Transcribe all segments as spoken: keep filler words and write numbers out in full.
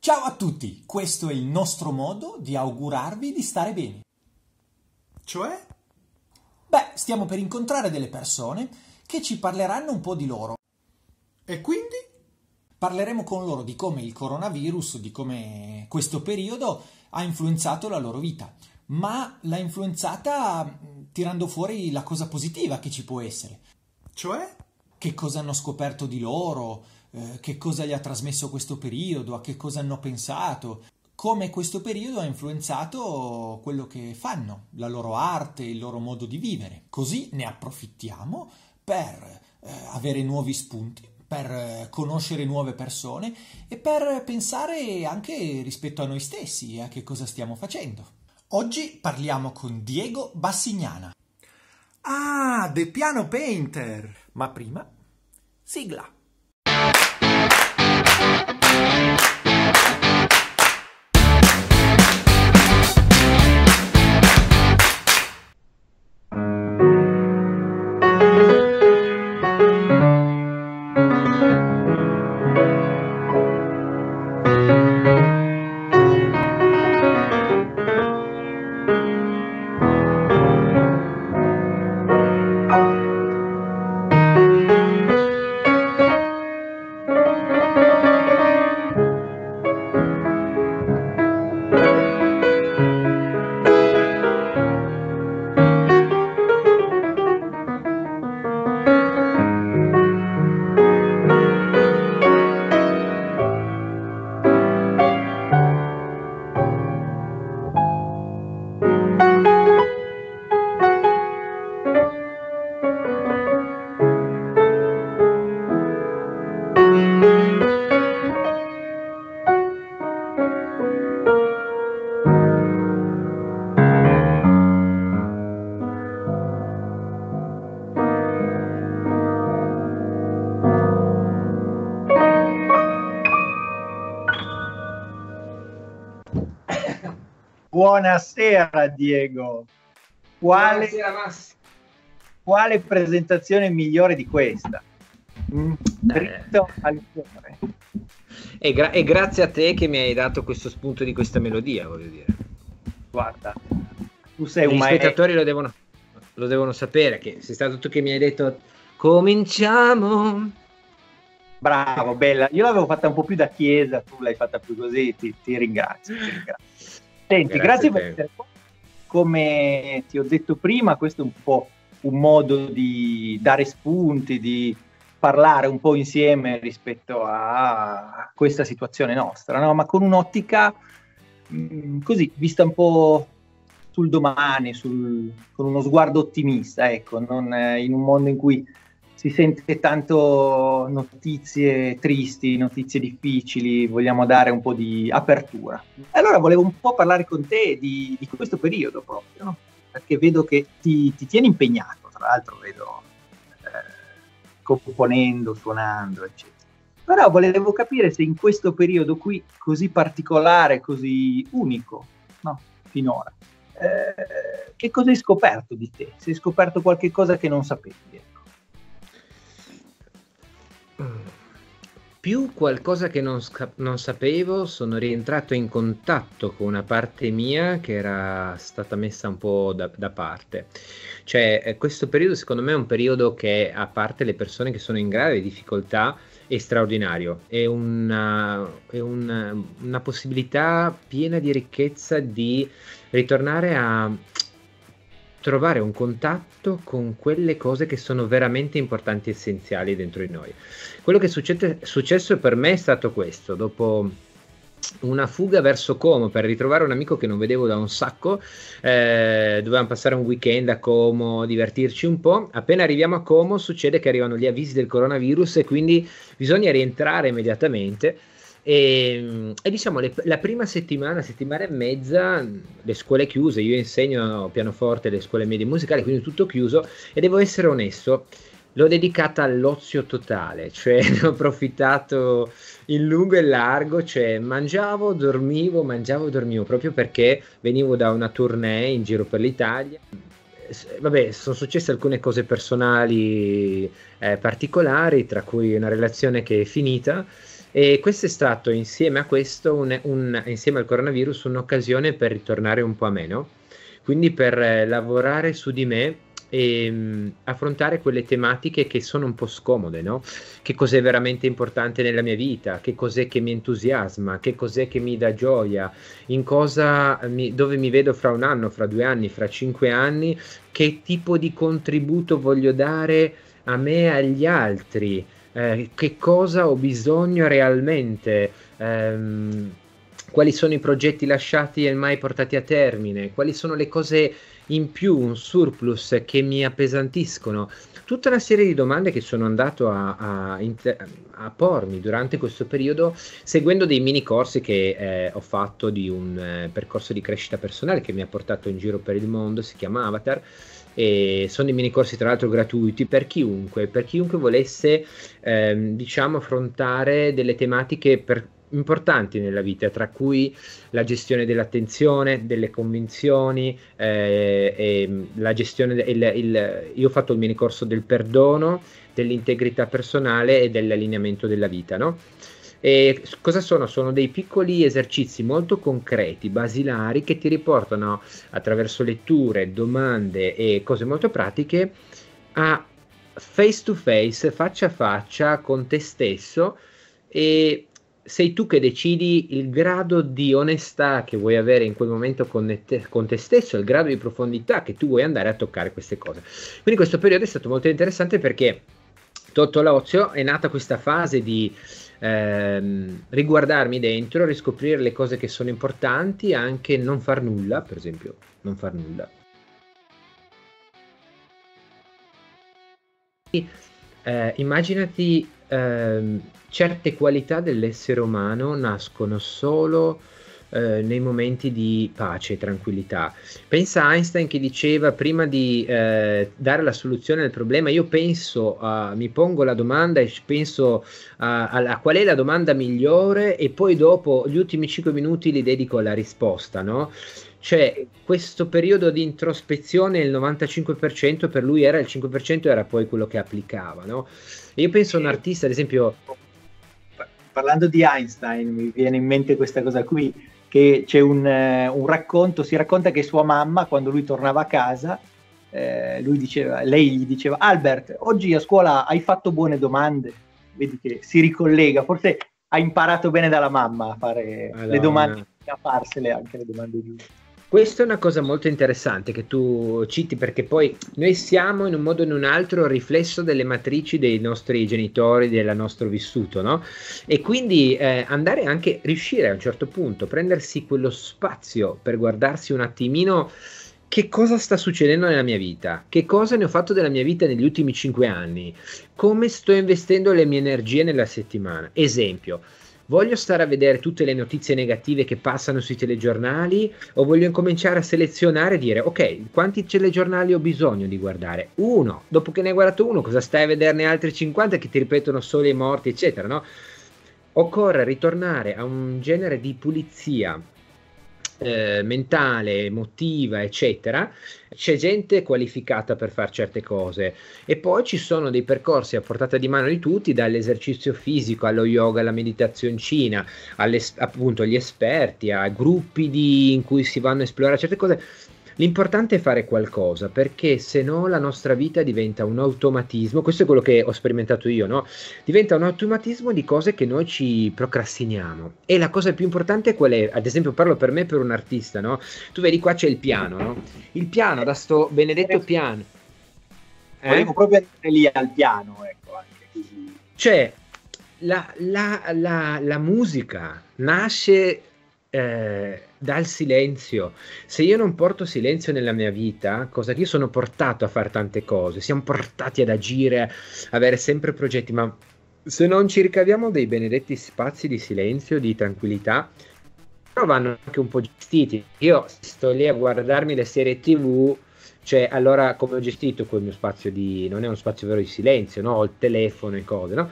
Ciao a tutti, questo è il nostro modo di augurarvi di stare bene. Cioè? Beh, stiamo per incontrare delle persone che ci parleranno un po' di loro. E quindi? Parleremo con loro di come il coronavirus, di come questo periodo ha influenzato la loro vita, ma l'ha influenzata tirando fuori la cosa positiva che ci può essere. Cioè? Che cosa hanno scoperto di loro, eh, che cosa gli ha trasmesso questo periodo, a che cosa hanno pensato, come questo periodo ha influenzato quello che fanno, la loro arte, il loro modo di vivere. Così ne approfittiamo per eh, avere nuovi spunti, per eh, conoscere nuove persone e per pensare anche rispetto a noi stessi e a che cosa stiamo facendo. Oggi parliamo con Diego Bassignana. Ah, The Piano Painter! Ma prima, sigla! Buonasera Diego, quale, Buonasera, quale presentazione migliore di questa? Mm, dritto al cuore. E, gra e grazie a te che mi hai dato questo spunto di questa melodia, voglio dire. Guarda, tu sei un maestro. Gli spettatori lo devono, lo devono sapere, che sei stato tu che mi hai detto cominciamo. Bravo, bella, io l'avevo fatta un po' più da chiesa, tu l'hai fatta più così, ti, ti ringrazio, ti ringrazio. Senti, grazie, grazie per essere qua. Come ti ho detto prima, questo è un po' un modo di dare spunti, di parlare un po' insieme rispetto a questa situazione nostra, no? Ma con un'ottica così, vista un po' sul domani, sul, con uno sguardo ottimista, ecco, non in un mondo in cui si sente tanto notizie tristi, notizie difficili, vogliamo dare un po' di apertura. Allora volevo un po' parlare con te di, di questo periodo proprio, no? Perché vedo che ti, ti tieni impegnato, tra l'altro vedo eh, componendo, suonando, eccetera. Però volevo capire se in questo periodo qui, così particolare, così unico, no? Finora, eh, che cosa hai scoperto di te? Se hai scoperto qualche cosa che non sapevi? Più qualcosa che non, non sapevo, sono rientrato in contatto con una parte mia che era stata messa un po' da, da parte. Cioè, questo periodo secondo me è un periodo che, a parte le persone che sono in grave difficoltà, è straordinario. È una, è una, una possibilità piena di ricchezza di ritornare a trovare un contatto con quelle cose che sono veramente importanti e essenziali dentro di noi. Quello che è succede, successo per me è stato questo: dopo una fuga verso Como per ritrovare un amico che non vedevo da un sacco, eh, dovevamo passare un weekend a Como, divertirci un po'. Appena arriviamo a Como succede che arrivano gli avvisi del coronavirus e quindi bisogna rientrare immediatamente. E, e diciamo le, la prima settimana, settimana e mezza, le scuole chiuse, io insegno pianoforte alle scuole medie musicali, quindi tutto chiuso, e devo essere onesto, l'ho dedicata all'ozio totale, cioè ne ho approfittato in lungo e largo, cioè mangiavo, dormivo, mangiavo, dormivo, proprio perché venivo da una tournée in giro per l'Italia. Vabbè, sono successe alcune cose personali eh, particolari, tra cui una relazione che è finita. E questo è stato, insieme a questo, un, un, insieme al coronavirus, un'occasione per ritornare un po' a me, no? Quindi per eh, lavorare su di me e mh, affrontare quelle tematiche che sono un po' scomode, no? Che cos'è veramente importante nella mia vita, che cos'è che mi entusiasma, che cos'è che mi dà gioia, in cosa mi, dove mi vedo fra un anno, fra due anni, fra cinque anni, che tipo di contributo voglio dare a me e agli altri, eh, che cosa ho bisogno realmente, ehm, quali sono i progetti lasciati e mai portati a termine, quali sono le cose in più, un surplus, che mi appesantiscono. Tutta una serie di domande che sono andato a, a, a pormi durante questo periodo, seguendo dei mini corsi che eh, ho fatto di un eh, percorso di crescita personale che mi ha portato in giro per il mondo, si chiama Avatar, e sono dei mini corsi tra l'altro gratuiti per chiunque, per chiunque volesse ehm, diciamo affrontare delle tematiche per importanti nella vita, tra cui la gestione dell'attenzione, delle convinzioni, eh, e la gestione de- il, il, io ho fatto il mini corso del perdono, dell'integrità personale e dell'allineamento della vita, no? E cosa sono? Sono dei piccoli esercizi molto concreti, basilari, che ti riportano attraverso letture, domande e cose molto pratiche a face to face, faccia a faccia con te stesso, e sei tu che decidi il grado di onestà che vuoi avere in quel momento con te, con te stesso, il grado di profondità che tu vuoi andare a toccare queste cose. Quindi questo periodo è stato molto interessante, perché sotto l'ozio è nata questa fase di ehm, riguardarmi dentro, riscoprire le cose che sono importanti, anche non far nulla, per esempio, non far nulla. Eh, immaginati ehm, certe qualità dell'essere umano nascono solo eh, nei momenti di pace e tranquillità. Pensa a Einstein, che diceva: prima di eh, dare la soluzione al problema, io penso, a, mi pongo la domanda e penso a, a, a qual è la domanda migliore, e poi dopo gli ultimi cinque minuti li dedico alla risposta, no? Cioè, questo periodo di introspezione, il novantacinque per cento per lui era, il cinque per cento era poi quello che applicava, no? E io penso a un artista, ad esempio... Parlando di Einstein, mi viene in mente questa cosa qui, che c'è un, eh, un racconto, si racconta che sua mamma, quando lui tornava a casa, eh, lui diceva, lei gli diceva: Albert, oggi a scuola hai fatto buone domande. Vedi che si ricollega, forse ha imparato bene dalla mamma a fare Madonna. le domande, a farsele anche le domande giuste. Questa è una cosa molto interessante che tu citi, perché poi noi siamo in un modo o in un altro riflesso delle matrici dei nostri genitori, del nostro vissuto, no? E quindi eh, andare anche, riuscire a un certo punto, prendersi quello spazio per guardarsi un attimino che cosa sta succedendo nella mia vita, che cosa ne ho fatto della mia vita negli ultimi cinque anni, come sto investendo le mie energie nella settimana. Esempio: voglio stare a vedere tutte le notizie negative che passano sui telegiornali, o voglio incominciare a selezionare e dire: ok, quanti telegiornali ho bisogno di guardare? Uno. Dopo che ne hai guardato uno, cosa stai a vederne altri cinquanta che ti ripetono solo i morti, eccetera, no? Occorre ritornare a un genere di pulizia eh, mentale, emotiva, eccetera. C'è gente qualificata per fare certe cose, e poi ci sono dei percorsi a portata di mano di tutti, dall'esercizio fisico allo yoga, alla meditazioncina, alle, appunto agli esperti, a gruppi di, in cui si vanno a esplorare certe cose. L'importante è fare qualcosa, perché se no la nostra vita diventa un automatismo. Questo è quello che ho sperimentato io, no? Diventa un automatismo di cose che noi ci procrastiniamo. E la cosa più importante è qual è? Ad esempio, parlo per me, per un artista, no? Tu vedi qua c'è il piano, no? Il piano, da sto benedetto piano. Eh? Volevo proprio andare lì al piano, ecco, anche. Cioè, la, la, la, la musica nasce... Eh, dal silenzio. Se io non porto silenzio nella mia vita, cosa che io sono portato a fare tante cose, siamo portati ad agire, a avere sempre progetti, ma se non ci ricaviamo dei benedetti spazi di silenzio, di tranquillità, però vanno anche un po' gestiti. Io sto lì a guardarmi le serie tivù, cioè, allora come ho gestito quel mio spazio di... non è uno spazio vero di silenzio, no? Ho il telefono e cose, no?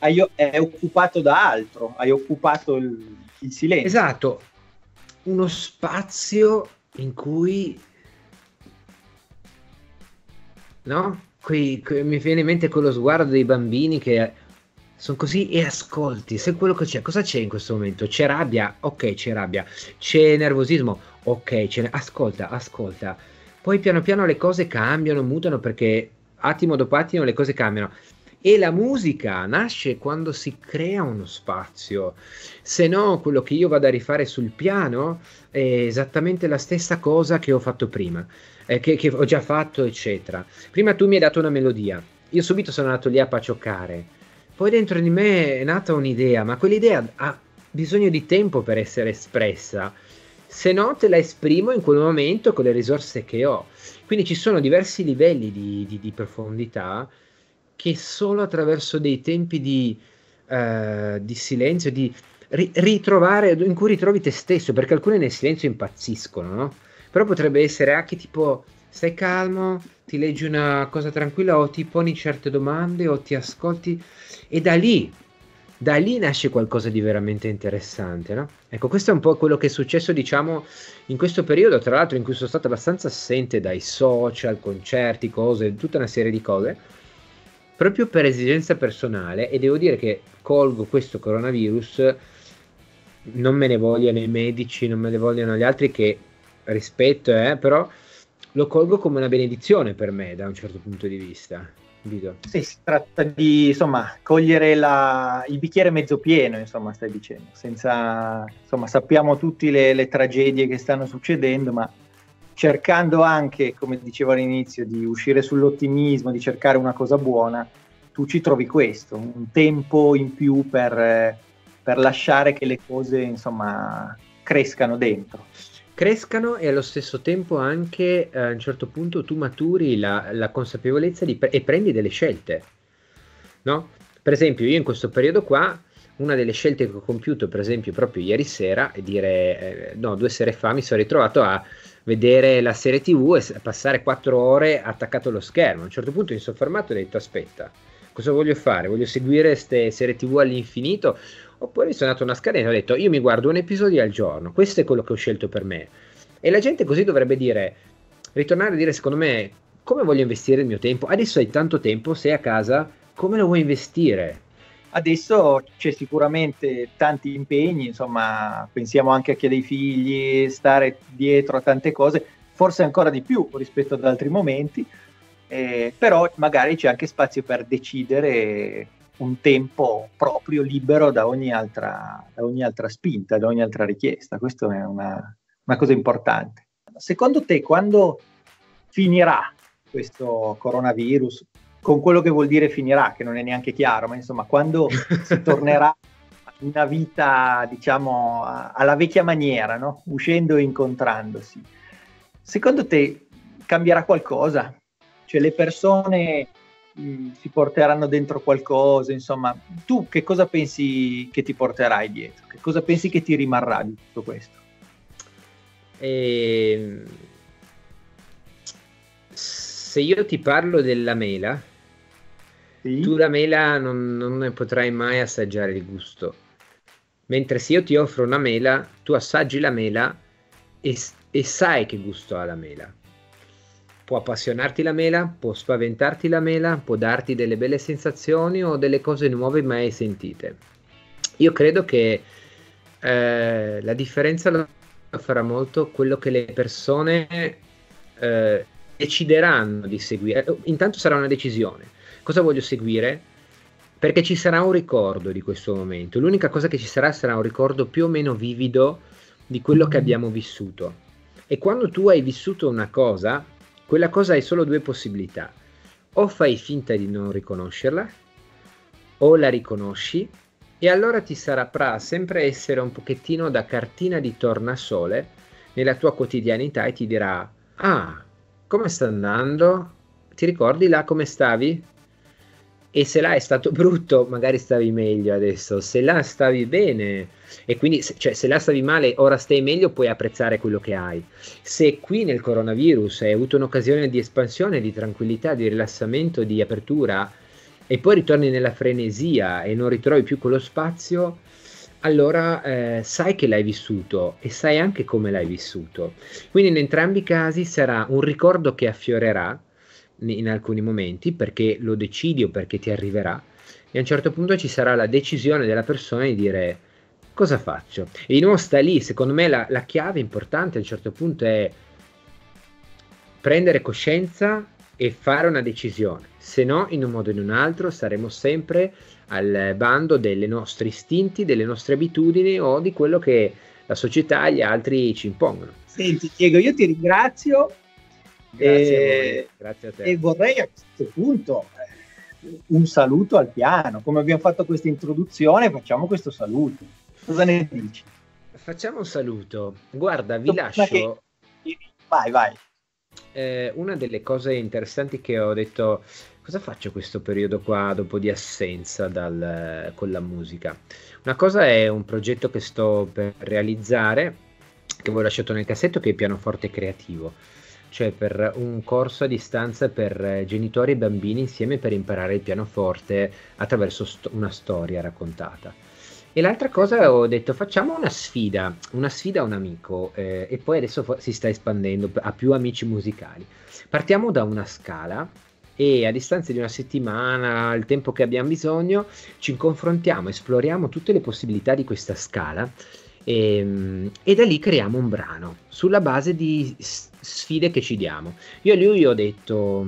Hai, è occupato da altro, hai occupato il, il silenzio. Esatto, uno spazio in cui, no? Qui, qui mi viene in mente quello sguardo dei bambini che Sono così e ascolti, se quello che c'è, cosa c'è in questo momento? C'è rabbia? Ok, c'è rabbia. C'è nervosismo? Ok, c'è... ascolta, ascolta. Poi piano piano le cose cambiano, mutano, perché attimo dopo attimo le cose cambiano. E la musica nasce quando si crea uno spazio. Se no, quello che io vado a rifare sul piano è esattamente la stessa cosa che ho fatto prima, eh, che, che ho già fatto, eccetera. Prima tu mi hai dato una melodia, io subito sono andato lì a pacioccare. Poi dentro di me è nata un'idea, ma quell'idea ha bisogno di tempo per essere espressa, se no te la esprimo in quel momento con le risorse che ho. Quindi ci sono diversi livelli di, di, di profondità che solo attraverso dei tempi di, uh, di silenzio, di ri- ritrovare, in cui ritrovi te stesso, perché alcuni nel silenzio impazziscono, no? Però potrebbe essere anche tipo... stai calmo, ti leggi una cosa tranquilla o ti poni certe domande o ti ascolti e da lì, da lì nasce qualcosa di veramente interessante, no? Ecco, questo è un po' quello che è successo, diciamo, in questo periodo, tra l'altro in cui sono stato abbastanza assente dai social, concerti, cose, tutta una serie di cose, proprio per esigenza personale, e devo dire che colgo questo coronavirus, non me ne vogliono i medici, non me ne vogliono gli altri che rispetto, eh, però... lo colgo come una benedizione per me da un certo punto di vista. Vito. Sì, si tratta di, insomma, cogliere la, il bicchiere mezzo pieno, insomma, stai dicendo, senza, insomma, sappiamo tutti le, le tragedie che stanno succedendo, ma cercando anche, come dicevo all'inizio, di uscire sull'ottimismo, di cercare una cosa buona, tu ci trovi questo, un tempo in più per, per lasciare che le cose, insomma, crescano dentro. Crescano e allo stesso tempo anche eh, a un certo punto tu maturi la, la consapevolezza di pre- e prendi delle scelte, no? Per esempio io in questo periodo qua, una delle scelte che ho compiuto per esempio proprio ieri sera, è dire, eh, no due sere fa mi sono ritrovato a vedere la serie tv e passare quattro ore attaccato allo schermo. A un certo punto mi sono fermato e ho detto aspetta, cosa voglio fare? Voglio seguire queste serie tv all'infinito? Oppure mi sono dato una scadena e ho detto io mi guardo un episodio al giorno, questo è quello che ho scelto per me. E la gente così dovrebbe dire, ritornare a dire secondo me come voglio investire il mio tempo, adesso hai tanto tempo, sei a casa, come lo vuoi investire? Adesso c'è sicuramente tanti impegni, insomma pensiamo anche a chi ha dei figli, stare dietro a tante cose, forse ancora di più rispetto ad altri momenti, eh, però magari c'è anche spazio per decidere un tempo proprio libero da ogni altra, da ogni altra spinta, da ogni altra richiesta. Questa è una, una cosa importante. Secondo te, quando finirà questo coronavirus, con quello che vuol dire finirà, che non è neanche chiaro, ma insomma, quando si tornerà una vita, diciamo, alla vecchia maniera, no? Uscendo e incontrandosi, secondo te cambierà qualcosa? Cioè le persone... si porteranno dentro qualcosa, insomma, tu che cosa pensi che ti porterai dietro? Che cosa pensi che ti rimarrà di tutto questo? Eh, se io ti parlo della mela, sì? Tu la mela non, non ne potrai mai assaggiare il gusto, mentre se io ti offro una mela, tu assaggi la mela e, e sai che gusto ha la mela. Può appassionarti la mela, può spaventarti la mela, può darti delle belle sensazioni o delle cose nuove mai sentite. Io credo che eh, la differenza la farà molto quello che le persone eh, decideranno di seguire. Intanto sarà una decisione. Cosa voglio seguire? Perché ci sarà un ricordo di questo momento. L'unica cosa che ci sarà sarà un ricordo più o meno vivido di quello che abbiamo vissuto. E quando tu hai vissuto una cosa... quella cosa hai solo due possibilità, o fai finta di non riconoscerla, o la riconosci, e allora ti saprà sempre essere un pochettino da cartina di tornasole nella tua quotidianità e ti dirà, ah, come sta andando? Ti ricordi là come stavi? E se là è stato brutto, magari stavi meglio adesso, se là stavi bene, e quindi cioè, se là stavi male, ora stai meglio, puoi apprezzare quello che hai. Se qui nel coronavirus hai avuto un'occasione di espansione, di tranquillità, di rilassamento, di apertura, e poi ritorni nella frenesia e non ritrovi più quello spazio, allora eh, sai che l'hai vissuto e sai anche come l'hai vissuto. Quindi in entrambi i casi sarà un ricordo che affiorerà, in alcuni momenti perché lo decidi o perché ti arriverà, e a un certo punto ci sarà la decisione della persona di dire cosa faccio. E di nuovo sta lì, secondo me la, la chiave importante a un certo punto è prendere coscienza e fare una decisione, se no in un modo o in un altro saremo sempre al bando dei nostri istinti, delle nostre abitudini o di quello che la società e gli altri ci impongono. Senti Diego, io ti ringrazio. Grazie, e, a voi. Grazie a te. E vorrei a questo punto un saluto al piano, come abbiamo fatto questa introduzione facciamo questo saluto, cosa ne dici? Facciamo un saluto, guarda vi lascio, vai vai. Eh, una delle cose interessanti che ho detto, cosa faccio questo periodo qua dopo di assenza dal, con la musica? Una cosa è un progetto che sto per realizzare, che vi ho lasciato nel cassetto, che è Pianoforte Creativo, cioè per un corso a distanza per genitori e bambini insieme per imparare il pianoforte attraverso sto- una storia raccontata. E l'altra cosa ho detto facciamo una sfida, una sfida a un amico eh, e poi adesso fo- si sta espandendo a più amici musicali. Partiamo da una scala e a distanza di una settimana, il tempo che abbiamo bisogno, ci confrontiamo, esploriamo tutte le possibilità di questa scala e, e da lì creiamo un brano sulla base di sfide che ci diamo. Io a lui ho detto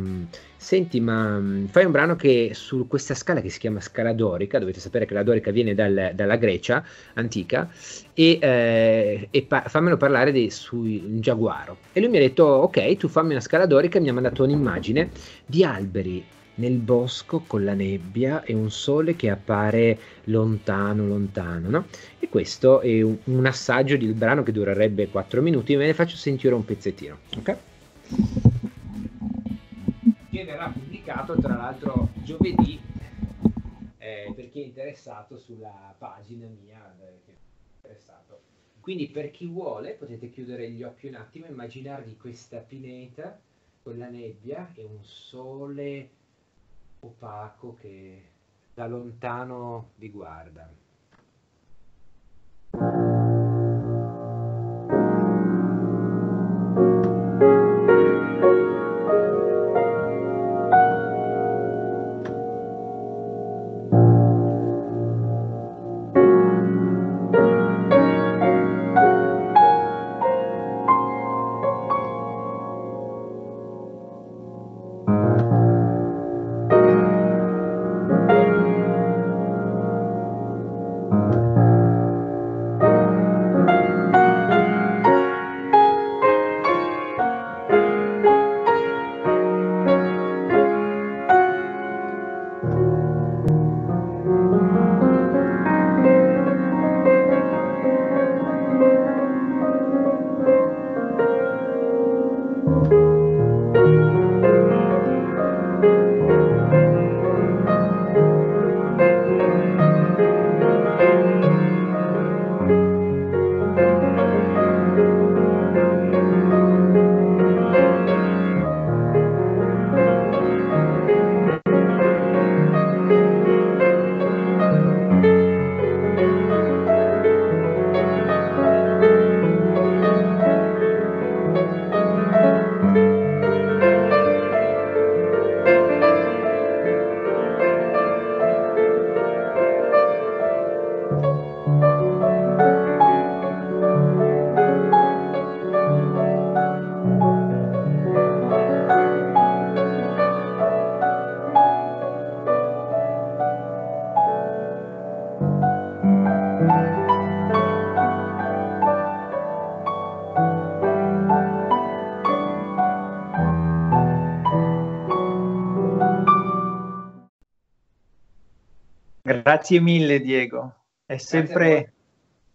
senti ma fai un brano che su questa scala che si chiama Scala Dorica, dovete sapere che la Dorica viene dal, dalla Grecia antica, e, eh, e pa- fammelo parlare di, su un giaguaro. E lui mi ha detto ok tu fammi una Scala Dorica, e mi ha mandato un'immagine di alberi nel bosco con la nebbia e un sole che appare lontano lontano, no? E questo è un, un assaggio del brano che durerebbe quattro minuti, ve ne faccio sentire un pezzettino, ok? Che verrà pubblicato tra l'altro giovedì eh, per chi è interessato sulla pagina mia, che è interessato. Quindi per chi vuole potete chiudere gli occhi un attimo, immaginarvi questa pineta con la nebbia e un sole opaco che da lontano vi guarda. Grazie mille Diego, è sempre,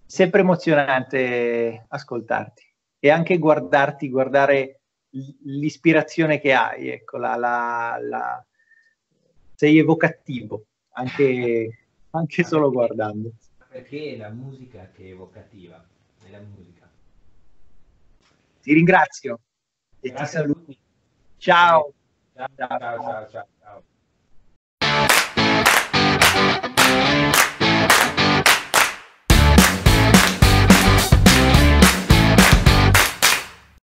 sempre emozionante ascoltarti e anche guardarti, guardare l'ispirazione che hai, ecco, la, la, la... sei evocativo, anche, anche solo guardando. Perché è la musica che è evocativa, è la musica. Ti ringrazio e grazie, ti saluto. Ciao. Ciao, ciao, ciao, ciao.